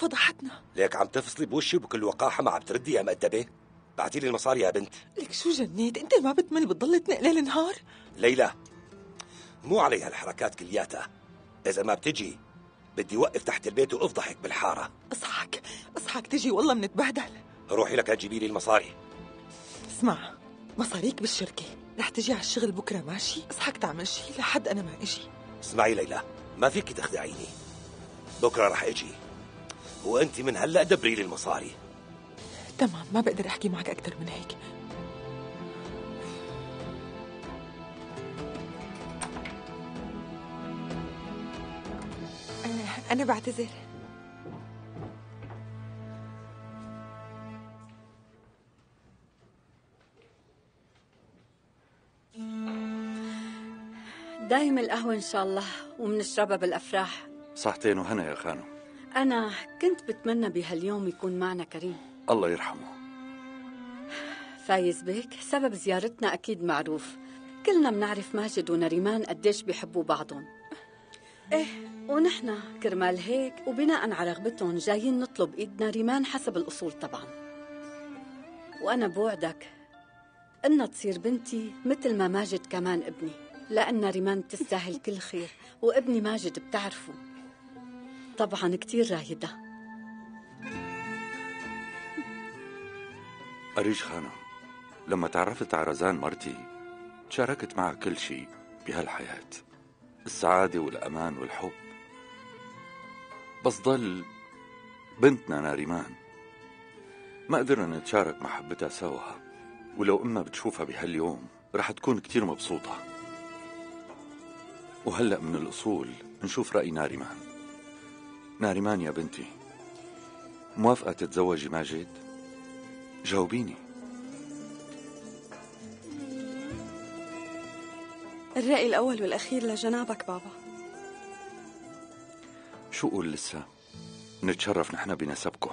فضحتنا. ليك عم تفصلي بوشي وبكل وقاحه ما عم تردي يا مؤدبه. بعتيلي المصاري يا بنت. لك شو جنيت انت ما بتمل بتضل تنقلي النهار؟ ليلى مو عليها الحركات كلياتها. اذا ما بتجي بدي وقف تحت البيت وافضحك بالحاره. اصحك اصحك تجي والله منتبهدل. روحي لك هتجيبي لي المصاري. اسمع مصاريك بالشركه، رح تجي على الشغل بكره ماشي؟ اصحك تعمل شيء لحد انا ما اجي. اسمعي ليلى ما فيكي تخدعيني، بكره رح اجي وانت من هلا دبري لي المصاري. تمام ما بقدر احكي معك اكثر من هيك. انا بعتذر. دايم القهوة إن شاء الله ومنشربها بالأفراح. صحتين وهنا يا خانو. أنا كنت بتمنى بهاليوم يكون معنا كريم الله يرحمه. فايز بك سبب زيارتنا أكيد معروف، كلنا منعرف ماجد ونريمان قديش بيحبوا بعضهم. إيه ونحن كرمال هيك وبناء على رغبتهم جايين نطلب إيد نريمان حسب الأصول طبعا. وأنا بوعدك إنها تصير بنتي مثل ما ماجد كمان ابني، لأن ريمان بتستاهل كل خير وابني ماجد بتعرفه طبعا كتير رايدة. أريج خانم لما تعرفت على رزان مرتي تشاركت معها كل شيء بهالحياة، السعادة والأمان والحب، بس ضل بنتنا ناريمان ما قدرنا نتشارك محبتها سوا، ولو أمها بتشوفها بهاليوم رح تكون كتير مبسوطة. وهلأ من الأصول نشوف رأي ناريمان. ناريمان يا بنتي موافقة تتزوجي ماجد؟ جاوبيني. الرأي الأول والأخير لجنابك بابا. شو قول لسه؟ نتشرف نحن بنسبكم.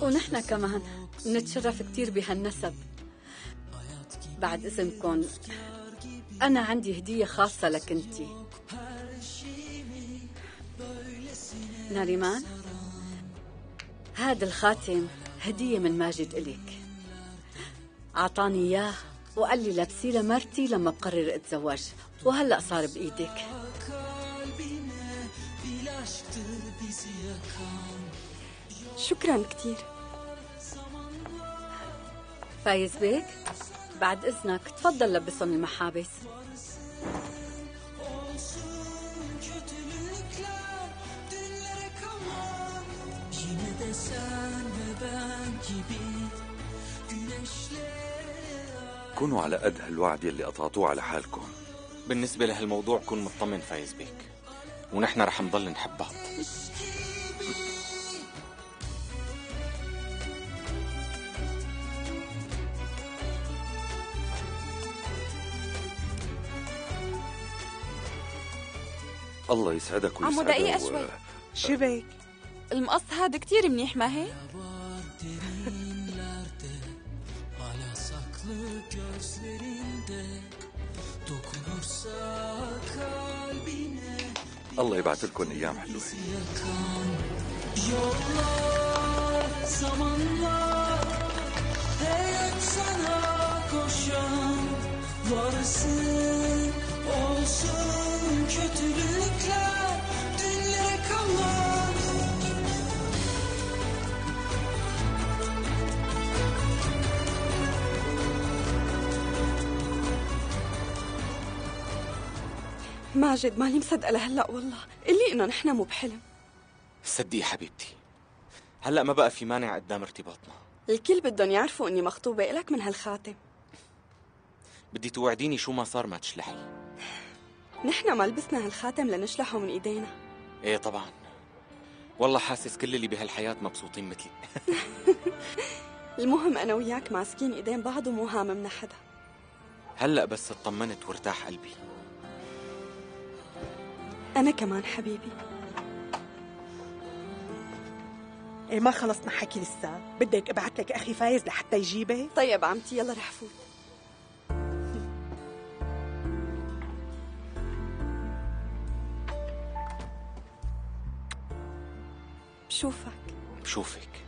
ونحن كمان نتشرف كتير بهالنسب. بعد إذنكم أنا عندي هدية خاصة لك انتي ناريمان. هذا الخاتم هدية من ماجد إليك، أعطاني إياه وقال لي لابسيه لمرتي لما بقرر أتزوج، وهلأ صار بإيدك. شكرا كتير. فايز بيك بعد إذنك تفضل لبسهم المحابس. كونوا على قد هالوعد اللي قطعتوه على حالكم. بالنسبة لهالموضوع كن مطمن فايز بيك، ونحن رح نضل نحب بعض. الله يسعدك ويسعدك. عمو دقيقة شوي. شو بك؟ المقص هذا كتير منيح ما هيك؟ الله يبعث لكم أيام حلوة. ماجد ماني مصدقة لهلا والله، قلي انه نحن مو بحلم. صدقي حبيبتي هلا ما بقى في مانع قدام ارتباطنا. الكل بدهم يعرفوا اني مخطوبة الك من هالخاتم. بدي توعديني شو ما صار ما تشلحي. نحن ما لبسنا هالخاتم لنشلحه من ايدينا. ايه طبعا والله حاسس كل اللي بهالحياة مبسوطين مثلي. المهم انا وياك ماسكين ايدين بعض ومو هاممنا حدا. هلا بس اطمنت وارتاح قلبي. أنا كمان حبيبي. إيه ما خلصنا حكي لسه، بدك ابعت لك اخي فايز لحتى يجيبه؟ طيب عمتي يلا رح فوت. بشوفك.